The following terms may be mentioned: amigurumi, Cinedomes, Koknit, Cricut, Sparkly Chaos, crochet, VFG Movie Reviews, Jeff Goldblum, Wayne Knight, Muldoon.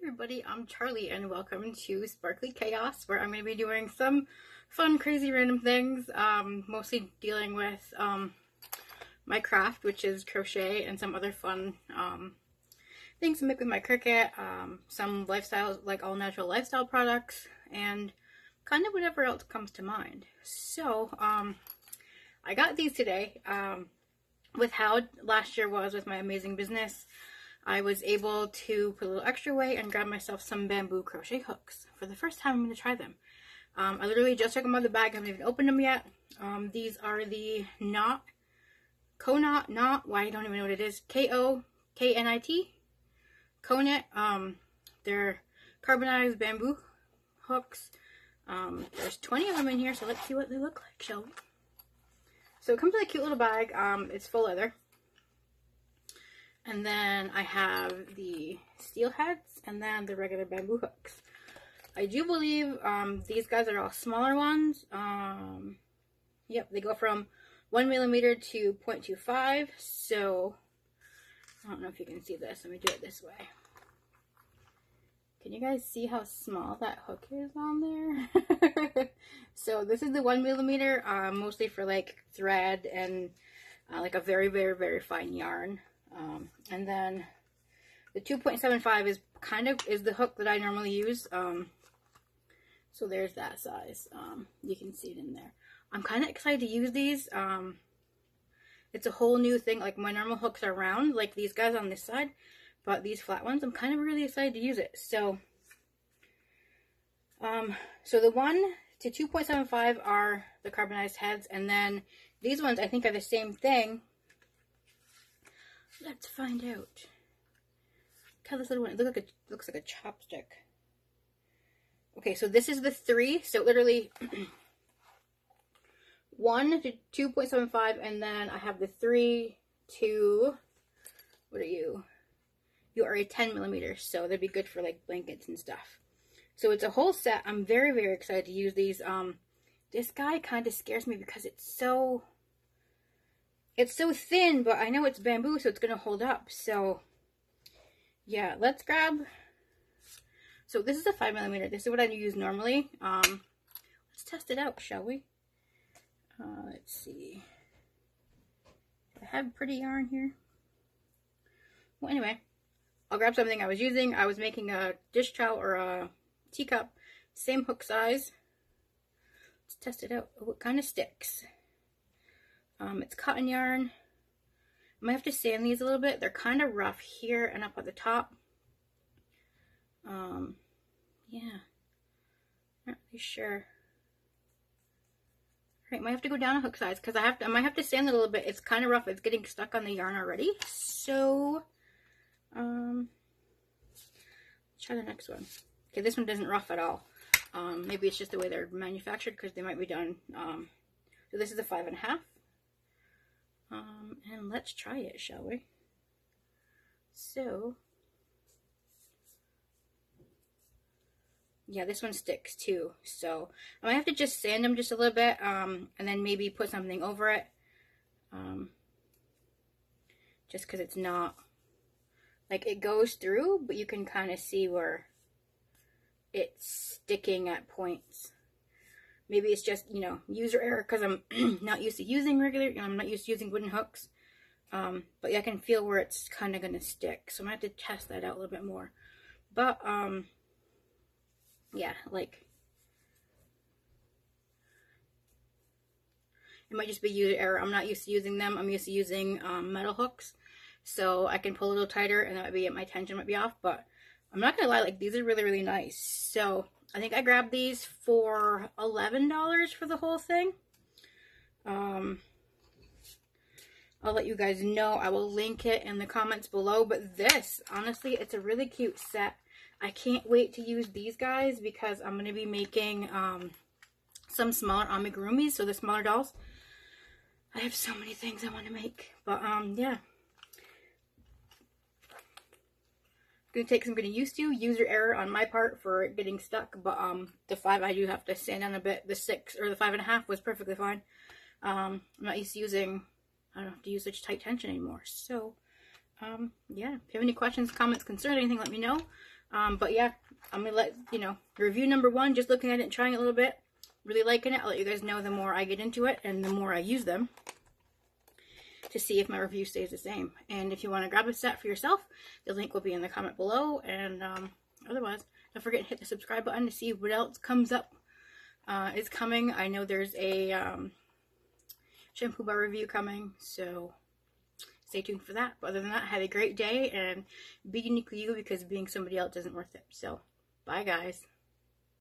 Hey everybody, I'm Charlie and welcome to Sparkly Chaos, where I'm going to be doing some fun, crazy, random things, mostly dealing with my craft, which is crochet, and some other fun things to make with my Cricut, some lifestyle, like all natural lifestyle products, and kind of whatever else comes to mind. So I got these today. With how last year was with my amazing business, I was able to put a little extra away and grab myself some bamboo crochet hooks. For the first time, I'm going to try them. I literally just took them out of the bag. I haven't even opened them yet. These are the Kona Knot. Why, I don't even know what it is. K-O-K-N-I-T. Kona. They're carbonized bamboo hooks. There's 20 of them in here, so let's see what they look like, shall we? So it comes with a cute little bag. It's full leather. And then I have the steel heads and then the regular bamboo hooks. I do believe these guys are all smaller ones. Yep, they go from 1 millimeter to 0.25. So I don't know if you can see this. Let me do it this way. Can you guys see how small that hook is on there? So this is the 1 millimeter, mostly for like thread and like a very, very, very fine yarn. And then the 2.75 is kind of the hook that I normally use. So there's that size. You can see it in there. I'm kind of excited to use these. It's a whole new thing. Like my normal hooks are round, like these guys on this side, but these flat ones, I'm kind of really excited to use it. So, so the 1 to 2.75 are the carbonized heads. And then these ones I think are the same thing. Let's find out. Look, this little one, it looks like a chopstick. Okay, so this is the 3. So literally 1 to 2.75, and then I have the 3 to, what are you? You are a 10 millimeter, so they'd be good for like blankets and stuff. So it's a whole set. I'm very, very excited to use these. This guy kind of scares me because it's so thin, but I know it's bamboo, so it's going to hold up. So, yeah, let's grab. So this is a 5 millimeter. This is what I use normally. Let's test it out, shall we? Let's see. I have pretty yarn here. Well, anyway, I'll grab something I was using. I was making a dish towel or a teacup. Same hook size. Let's test it out. Oh, it kind of sticks. It's cotton yarn. I might have to sand these a little bit. They're kind of rough here and up at the top. Yeah, not really sure. All right, might have to go down a hook size because I might have to sand it a little bit. It's kind of rough. It's getting stuck on the yarn already. So, let's try the next one. Okay, this one doesn't rough at all. Maybe it's just the way they're manufactured because they might be done. So this is a 5.5. And let's try it, shall we? So, yeah, this one sticks too. So I might have to just sand them just a little bit, and then maybe put something over it, just because it's not, like, it goes through, but you can kind of see where it's sticking at points. Maybe it's just, you know, user error because I'm not used to using regular, I'm not used to using wooden hooks. But yeah, I can feel where it's kind of going to stick. So I'm going to have to test that out a little bit more. But, yeah, like, it might just be user error. I'm not used to using them. I'm used to using metal hooks. So I can pull a little tighter and that might be it. My tension might be off. But I'm not going to lie, like, these are really, really nice. So I think I grabbed these for $11 for the whole thing. I'll let you guys know. I will link it in the comments below. But this, honestly, it's a really cute set. I can't wait to use these guys because I'm going to be making some smaller amigurumis, so the smaller dolls. I have so many things I want to make. But, yeah. Going to take some getting used to. User error on my part for it getting stuck, but the 5 I do have to sand down a bit. The 6 or the 5.5 was perfectly fine. I'm not used to using, I don't have to use such tight tension anymore. So yeah, if you have any questions, comments, concerns, anything, let me know. But yeah, I'm gonna let you know, review number one, just looking at it and trying it a little bit, really liking it. I'll let you guys know the more I get into it and the more I use them to see if my review stays the same. And if you want to grab a set for yourself, the link will be in the comment below. And otherwise, don't forget to hit the subscribe button to see what else comes up, is coming. I know there's a shampoo bar review coming, so stay tuned for that. But other than that, have a great day and be uniquely you, because being somebody else isn't worth it. So, bye guys.